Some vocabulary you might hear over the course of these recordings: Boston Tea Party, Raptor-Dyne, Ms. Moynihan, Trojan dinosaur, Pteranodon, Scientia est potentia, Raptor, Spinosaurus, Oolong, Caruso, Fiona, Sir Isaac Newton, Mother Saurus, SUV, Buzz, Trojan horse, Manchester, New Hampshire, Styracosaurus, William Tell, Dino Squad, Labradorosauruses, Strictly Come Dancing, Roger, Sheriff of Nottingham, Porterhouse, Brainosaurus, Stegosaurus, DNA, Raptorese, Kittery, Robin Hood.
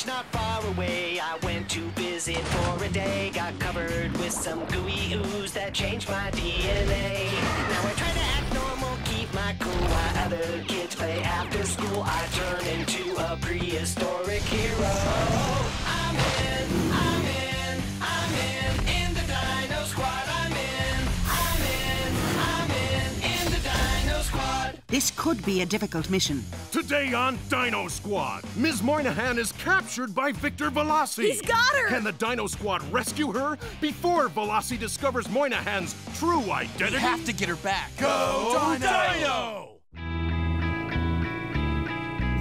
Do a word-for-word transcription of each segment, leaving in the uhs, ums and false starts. beach not far away. I went to visit for a day. Got covered with some gooey ooze that changed my D N A. Now I try to act normal, keep my cool while other kids play after school. I turn into a prehistoric hero. I'm in, I'm in, I'm in, in the Dino Squad. I'm in, I'm in, I'm in, in the Dino Squad. This could be a difficult mission. Today on Dino Squad, Miz Moynihan is captured by Victor Veloci. He's got her! Can the Dino Squad rescue her before Veloci discovers Moynihan's true identity? We have to get her back. Go, Go Dino! Dino!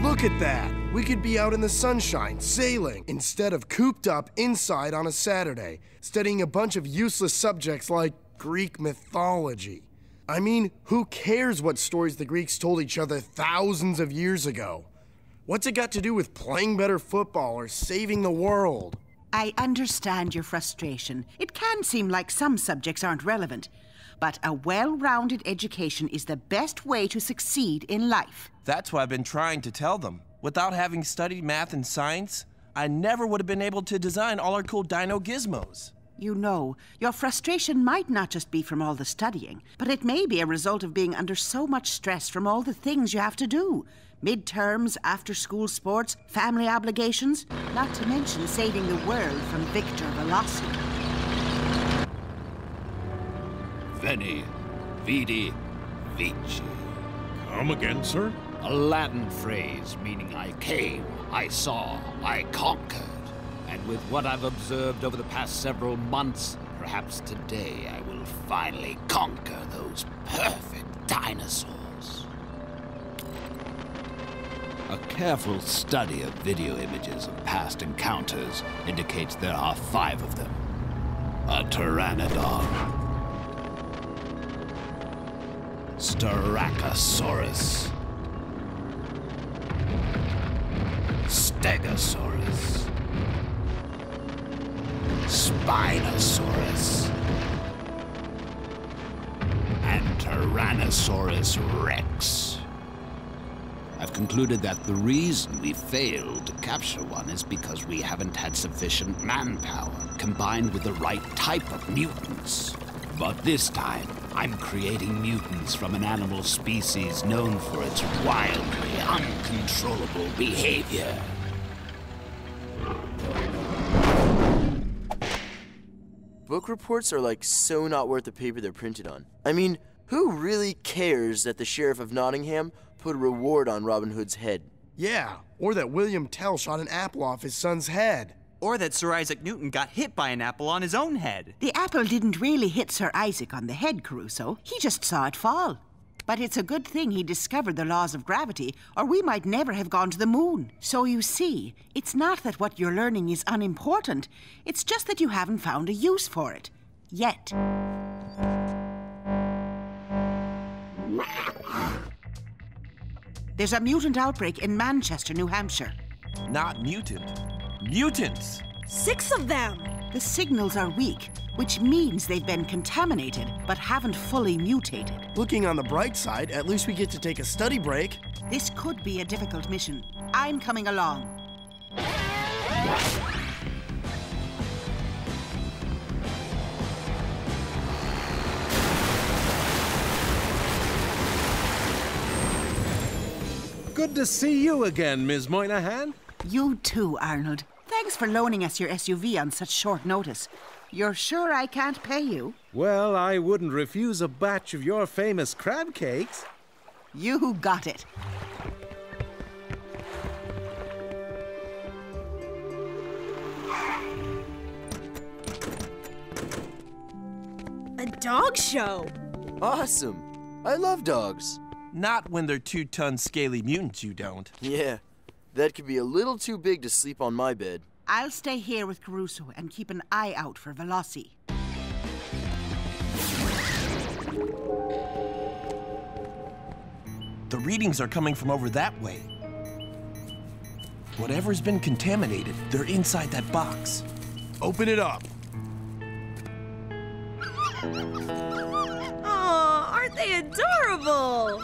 Look at that. We could be out in the sunshine, sailing, instead of cooped up inside on a Saturday, studying a bunch of useless subjects like Greek mythology. I mean, who cares what stories the Greeks told each other thousands of years ago? What's it got to do with playing better football or saving the world? I understand your frustration. It can seem like some subjects aren't relevant, but a well-rounded education is the best way to succeed in life. That's what I've been trying to tell them. Without having studied math and science, I never would have been able to design all our cool dino gizmos. You know, your frustration might not just be from all the studying, but it may be a result of being under so much stress from all the things you have to do. Midterms, after-school sports, family obligations, not to mention saving the world from Victor Veloci. Veni, vidi, vici. Come again, sir? A Latin phrase meaning I came, I saw, I conquered. And with what I've observed over the past several months, perhaps today I will finally conquer those perfect dinosaurs. A careful study of video images of past encounters indicates there are five of them. A Pteranodon. Styracosaurus. Stegosaurus. Spinosaurus. And Tyrannosaurus Rex. I've concluded that the reason we failed to capture one is because we haven't had sufficient manpower combined with the right type of mutants. But this time, I'm creating mutants from an animal species known for its wildly uncontrollable behavior. Book reports are like so not worth the paper they're printed on. I mean, who really cares that the Sheriff of Nottingham put a reward on Robin Hood's head? Yeah, or that William Tell shot an apple off his son's head. Or that Sir Isaac Newton got hit by an apple on his own head. The apple didn't really hit Sir Isaac on the head, Caruso. He just saw it fall. But it's a good thing he discovered the laws of gravity, or we might never have gone to the moon. So you see, it's not that what you're learning is unimportant. It's just that you haven't found a use for it. Yet. There's a mutant outbreak in Manchester, New Hampshire. Not mutant. Mutants! Six of them! The signals are weak, which means they've been contaminated, but haven't fully mutated. Looking on the bright side, at least we get to take a study break. This could be a difficult mission. I'm coming along. Good to see you again, Miz Moynihan. You too, Arnold. Thanks for loaning us your S U V on such short notice. You're sure I can't pay you? Well, I wouldn't refuse a batch of your famous crab cakes. You got it. A dog show! Awesome! I love dogs. Not when they're two-ton scaly mutants, you don't. Yeah, that could be a little too big to sleep on my bed. I'll stay here with Caruso and keep an eye out for Veloci. The readings are coming from over that way. Whatever's been contaminated, they're inside that box. Open it up. Aw, aren't they adorable?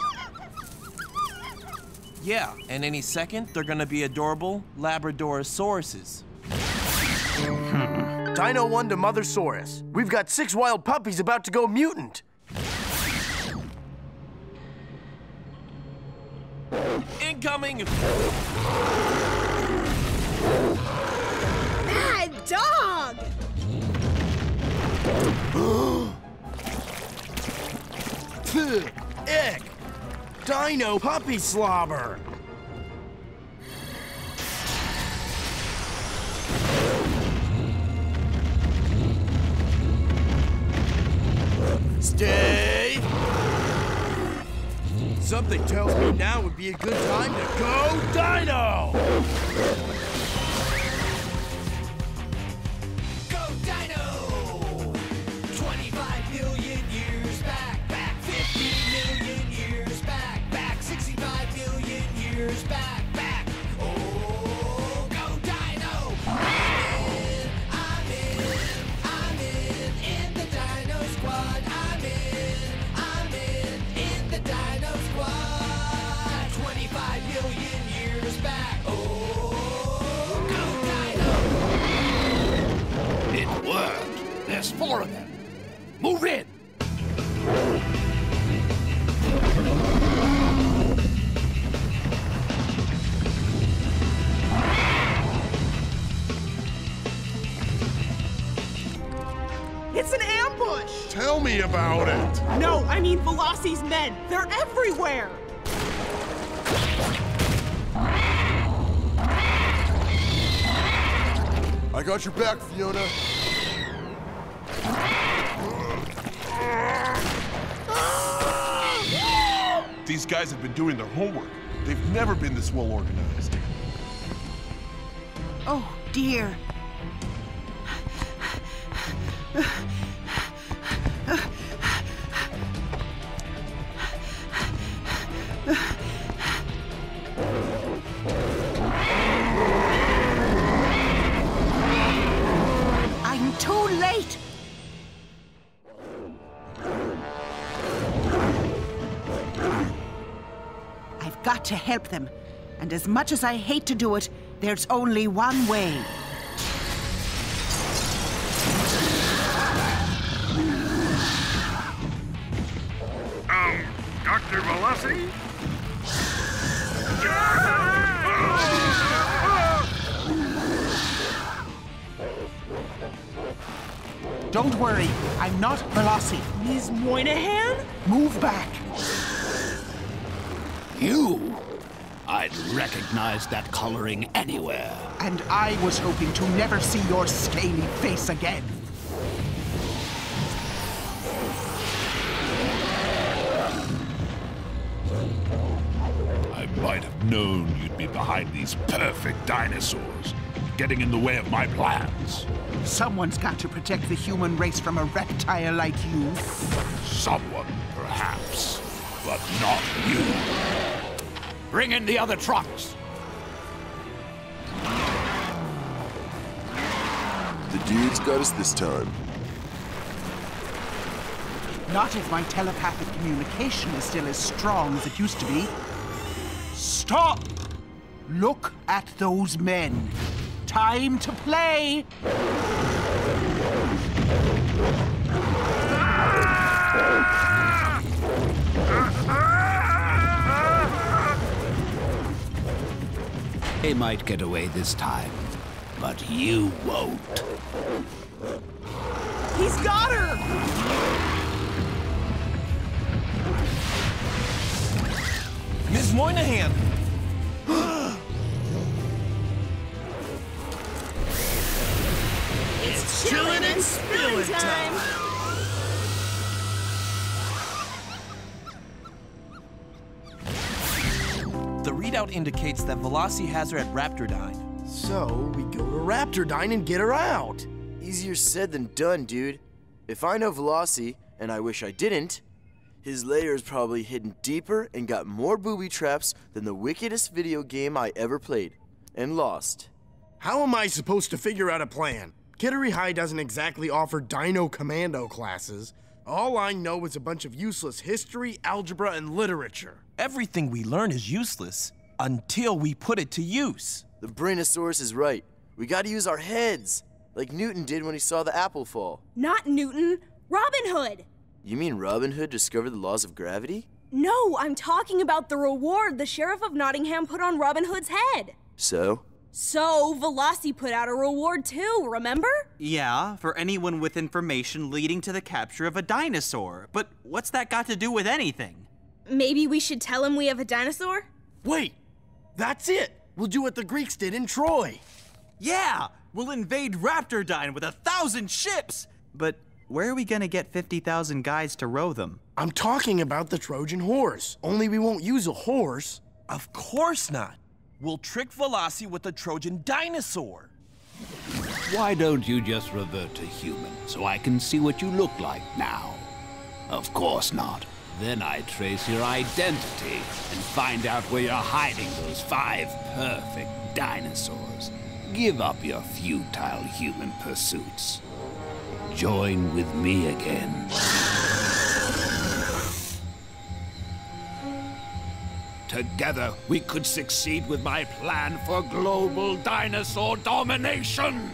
Yeah, and any second, they're gonna be adorable Labradorosauruses. Hmm. Dino one to Mother Saurus. We've got six wild puppies about to go mutant. Incoming! Mad dog! Ick! Dino puppy slobber! Stay! Something tells me now would be a good time to go Dino! Go Dino! twenty-five million years back, back. fifty million years back, back. sixty-five million years back, back. Oh, go Dino! I'm in, I'm in, I'm in, in the Dino Squad. I'm in, I'm in, in the Dino Squad. twenty-five million years back. Oh, go Dino! It worked. There's four of them. Move in. It's an ambush! Tell me about it! No, I mean Veloci's men. They're everywhere! I got your back, Fiona. These guys have been doing their homework. They've never been this well organized. Oh, dear. I'm too late. I've got to help them. And as much as I hate to do it, there's only one way. Doctor Veloci? Don't worry, I'm not Veloci. Miz Moynihan? Move back. You? I'd recognize that coloring anywhere. And I was hoping to never see your scaly face again. I'd have known you'd be behind these perfect dinosaurs, getting in the way of my plans. Someone's got to protect the human race from a reptile like you. Someone, perhaps, but not you. Bring in the other trucks. The dudes got us this time. Not if my telepathic communication is still as strong as it used to be. Stop! Look at those men. Time to play! They might get away this time, but you won't. He's got her! Miz Moynihan! It's chillin' and spillin' time! The readout indicates that Veloci has her at Raptor-Dyne. So, we go to Raptor-Dyne and get her out! Easier said than done, dude. If I know Veloci, and I wish I didn't, his lair is probably hidden deeper and got more booby traps than the wickedest video game I ever played. And lost. How am I supposed to figure out a plan? Kittery High doesn't exactly offer Dino Commando classes. All I know is a bunch of useless history, algebra, and literature. Everything we learn is useless. until we put it to use. The Brainosaurus is right. We gotta use our heads, like Newton did when he saw the apple fall. Not Newton, Robin Hood. You mean Robin Hood discovered the laws of gravity? No, I'm talking about the reward the Sheriff of Nottingham put on Robin Hood's head. So? So, Veloci put out a reward too, remember? Yeah, for anyone with information leading to the capture of a dinosaur. But what's that got to do with anything? Maybe we should tell him we have a dinosaur? Wait, that's it! We'll do what the Greeks did in Troy! Yeah! We'll invade Raptor-Dyne with a thousand ships! But where are we gonna get fifty thousand guys to row them? I'm talking about the Trojan horse, only we won't use a horse. Of course not! We'll trick Veloci with the Trojan dinosaur! Why don't you just revert to human, so I can see what you look like now? Of course not. Then I trace your identity and find out where you're hiding those five perfect dinosaurs. Give up your futile human pursuits. Join with me again. Together, we could succeed with my plan for global dinosaur domination!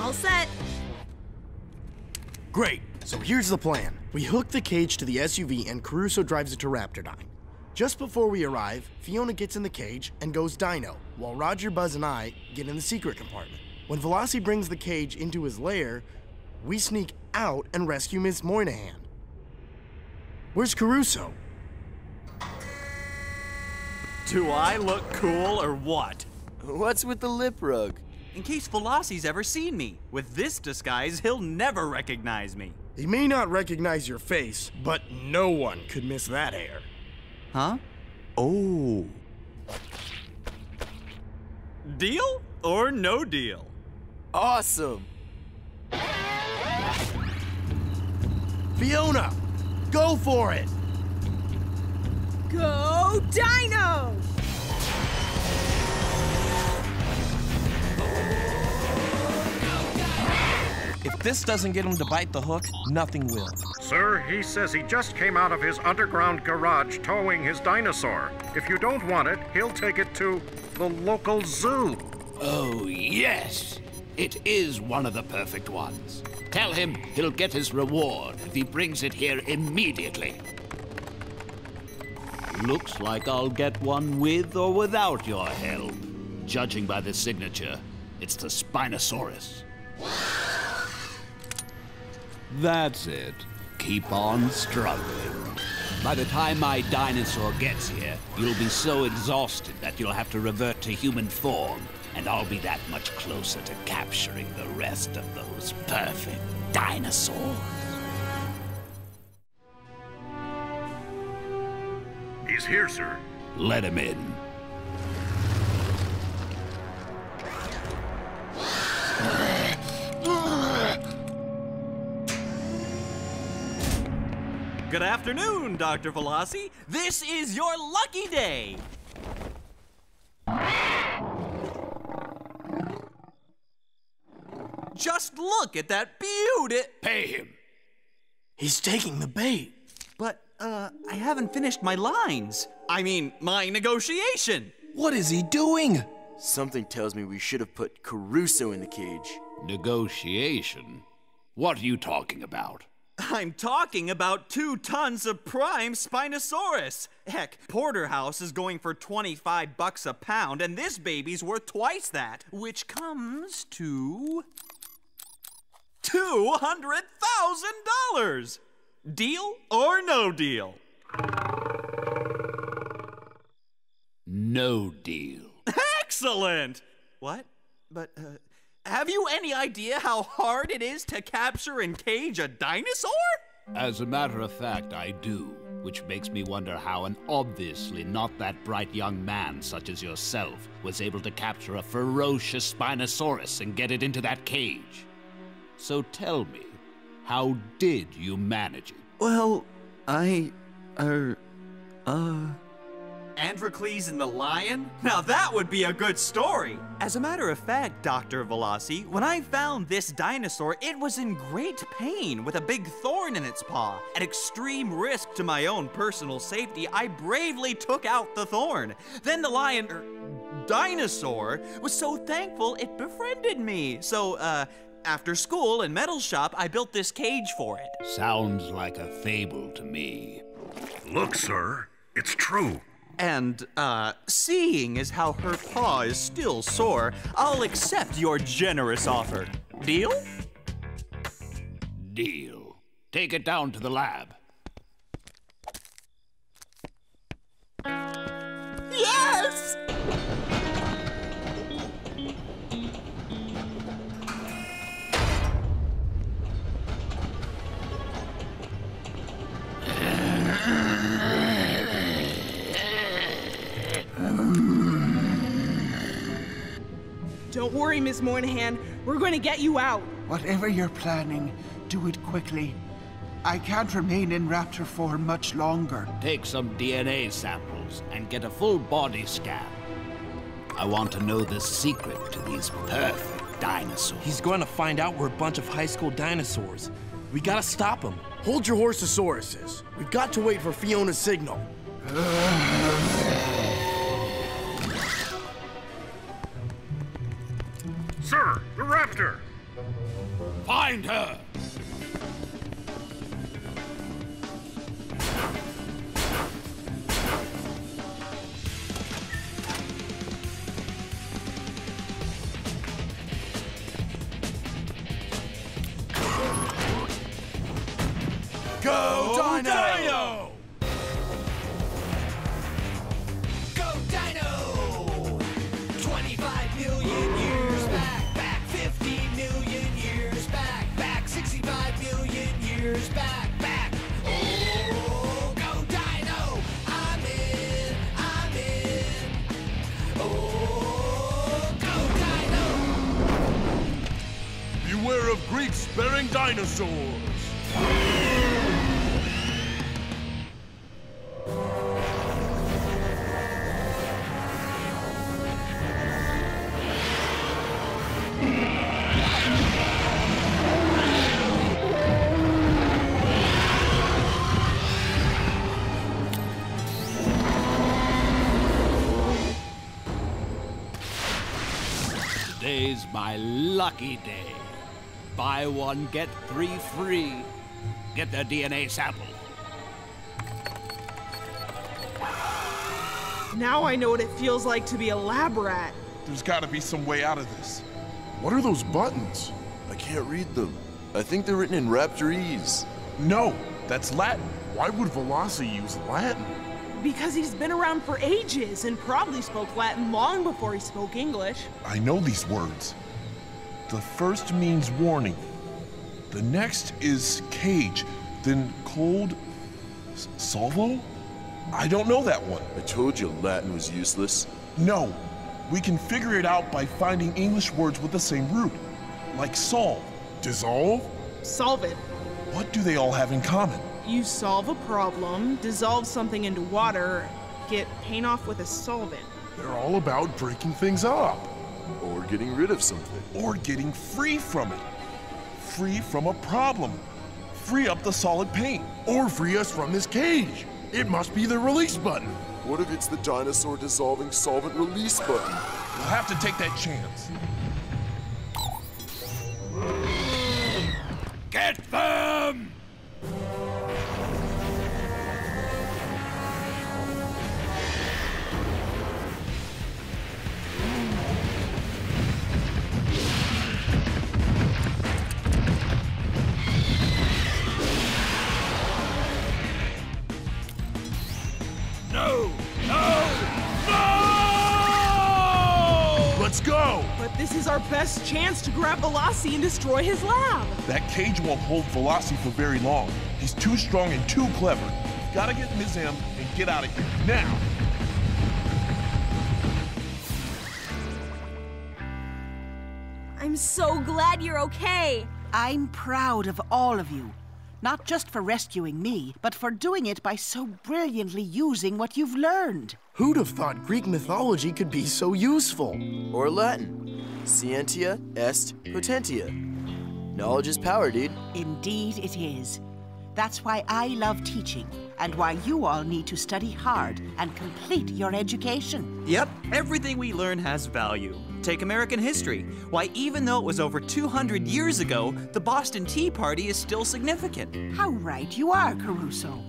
All set. Great. So here's the plan. We hook the cage to the S U V and Caruso drives it to Raptor-Dyne. Just before we arrive, Fiona gets in the cage and goes dino, while Roger, Buzz, and I get in the secret compartment. When Veloci brings the cage into his lair, we sneak out and rescue Miz Moynihan. Where's Caruso? Do I look cool or what? What's with the lip rug? In case Veloci's ever seen me. With this disguise, he'll never recognize me. He may not recognize your face, but no one could miss that hair. Huh? Oh. Deal or no deal? Awesome. Fiona, go for it! Go Dino! If this doesn't get him to bite the hook, nothing will. Sir, he says he just came out of his underground garage towing his dinosaur. If you don't want it, he'll take it to the local zoo. Oh, yes. It is one of the perfect ones. Tell him he'll get his reward if he brings it here immediately. Looks like I'll get one with or without your help. Judging by the signature, it's the Spinosaurus. That's it. Keep on struggling. By the time my dinosaur gets here, you'll be so exhausted that you'll have to revert to human form, and I'll be that much closer to capturing the rest of those perfect dinosaurs. He's here, sir. Let him in. Good afternoon, Doctor Veloci. This is your lucky day. Just look at that beauty. Pay him. He's taking the bait. But, uh, I haven't finished my lines. I mean, my negotiation. What is he doing? Something tells me we should have put Caruso in the cage. Negotiation? What are you talking about? I'm talking about two tons of prime Spinosaurus. Heck, Porterhouse is going for twenty-five bucks a pound, and this baby's worth twice that, which comes to two hundred thousand dollars. Deal or no deal? No deal. Excellent. What? But, uh... have you any idea how hard it is to capture and cage a dinosaur? As a matter of fact, I do, which makes me wonder how an obviously not that bright young man such as yourself was able to capture a ferocious Spinosaurus and get it into that cage. So tell me, how did you manage it? Well, I, er, uh... Androcles and the Lion? Now that would be a good story! As a matter of fact, Doctor Veloci, when I found this dinosaur, it was in great pain with a big thorn in its paw. At extreme risk to my own personal safety, I bravely took out the thorn. Then the lion, er, dinosaur, was so thankful it befriended me. So, uh, after school and metal shop, I built this cage for it. Sounds like a fable to me. Look, sir, it's true. And, uh, seeing as how her paw is still sore, I'll accept your generous offer. Deal? Deal. Take it down to the lab. Yes! Don't worry, Miz Moynihan. We're going to get you out. Whatever you're planning, do it quickly. I can't remain in raptor form much longer. Take some D N A samples and get a full body scan. I want to know the secret to these perfect dinosaurs. He's going to find out we're a bunch of high school dinosaurs. We gotta stop him. Hold your horsesauruses. We've got to wait for Fiona's signal. Sir, the raptor! Find her! Go, Dino! Dino! Back, back, oh, go Dino, I'm in, I'm in, oh, go Dino. Beware of Greek-sparing dinosaurs. Today's my lucky day. Buy one, get three free. Get their D N A sample. Now I know what it feels like to be a lab rat. There's gotta be some way out of this. What are those buttons? I can't read them. I think they're written in Raptorese. No, that's Latin. Why would Veloci use Latin? Because he's been around for ages and probably spoke Latin long before he spoke English. I know these words. The first means warning. The next is cage. Then cold... salvo? I don't know that one. I told you Latin was useless. No. We can figure it out by finding English words with the same root. Like solve. Dissolve? Solve it. What do they all have in common? You solve a problem, dissolve something into water, get paint off with a solvent. They're all about breaking things up. Or getting rid of something. Or getting free from it. Free from a problem. Free up the solid paint. Or free us from this cage. It must be the release button. What if it's the dinosaur dissolving solvent release button? We'll have to take that chance. Get them! No! No! No! Let's go! But this is our best chance to grab Veloci and destroy his lab. That cage won't hold Veloci for very long. He's too strong and too clever. Gotta get Miz M and get out of here now! I'm so glad you're okay. I'm proud of all of you. Not just for rescuing me, but for doing it by so brilliantly using what you've learned. Who'd have thought Greek mythology could be so useful? Or Latin. Scientia est potentia. Knowledge is power, dude. Indeed it is. That's why I love teaching, and why you all need to study hard and complete your education. Yep, everything we learn has value. Take American history. Why, even though it was over two hundred years ago, the Boston Tea Party is still significant. How right you are, Caruso.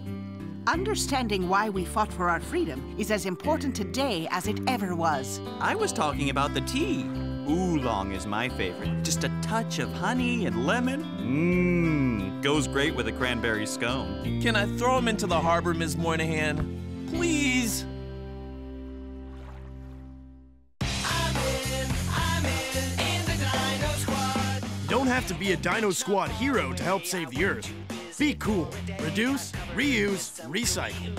Understanding why we fought for our freedom is as important today as it ever was. I was talking about the tea. Oolong is my favorite. Just a touch of honey and lemon. Mmm, goes great with a cranberry scone. Can I throw him into the harbor, Miz Moynihan? Please? Have to be a Dino Squad hero to help save the Earth. Be cool. Reduce, reuse, recycle.